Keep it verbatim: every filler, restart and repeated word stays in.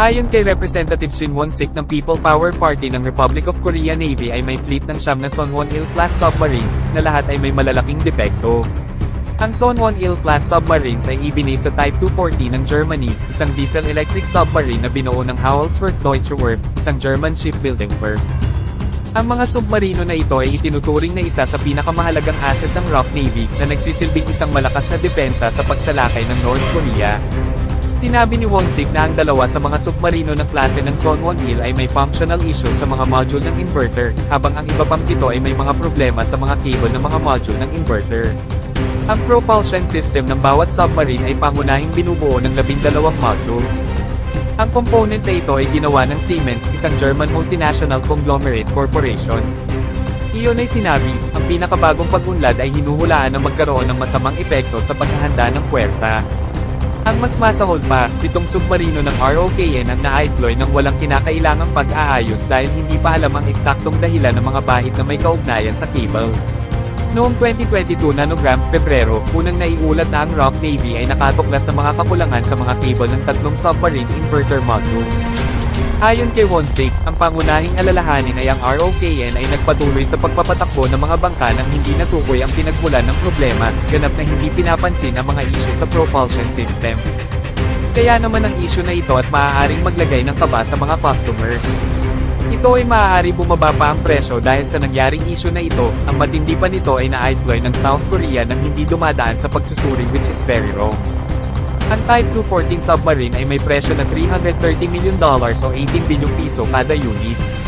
Ayon kay Representative Shin Won-Sik ng People Power Party ng Republic of Korea Navy ay may fleet ng siyam na Son Won Il-class submarines, na lahat ay may malalaking depekto. Ang Son Won Il-class submarines ay ibinis sa Type two fourteen ng Germany, isang diesel-electric submarine na binuo ng Howaldtswerke-Deutsche Werft, isang German shipbuilding firm. Ang mga submarino na ito ay itinuturing na isa sa pinakamahalagang asset ng R O C Navy na nagsisilbing isang malakas na depensa sa pagsalakay ng North Korea. Sinabi ni Won-Sik na ang dalawa sa mga submarino na klase ng Son Won Il ay may functional issues sa mga module ng inverter, habang ang iba pang pito ay may mga problema sa mga cable ng mga module ng inverter. Ang propulsion system ng bawat submarine ay pangunahing binubuo ng labindalawang modules. Ang component na ito ay ginawa ng Siemens, isang German multinational conglomerate corporation. Iyon ay sinabi, ang pinakabagong pag-unlad ay hinuhulaan ng magkaroon ng masamang epekto sa paghahanda ng puwersa. Ang mas masahol pa, pitong submarino ng R O K N ang na-ideploy ng walang kinakailangang pag-aayos dahil hindi pa alam ang eksaktong dahilan ng mga bahid na may kaugnayan sa cable. Noong twenty twenty-two nanograms Pebrero, unang naiulat na ang R O C Navy ay nakatuklas ng mga kakulangan sa mga cable ng tatlong submarine inverter modules. Ayon kay Won-Sik, ang pangunahing alalahanin ay ang R O K N ay nagpatuloy sa pagpapatakbo ng mga bangka nang hindi natukoy ang pinagmulan ng problema, ganap na hindi pinapansin ang mga isyu sa propulsion system. Kaya naman ang isyu na ito at maaaring maglagay ng kaba sa mga customers. Ito ay maaari bumaba pa ang presyo dahil sa nangyaring isyu na ito, ang matindi pa nito ay na-ideploy ng South Korea nang hindi dumadaan sa pagsusuri, which is very wrong. Ang Type two fourteen submarine ay may presyo na three hundred thirty million dollars o eighteen bilyong piso kada unit.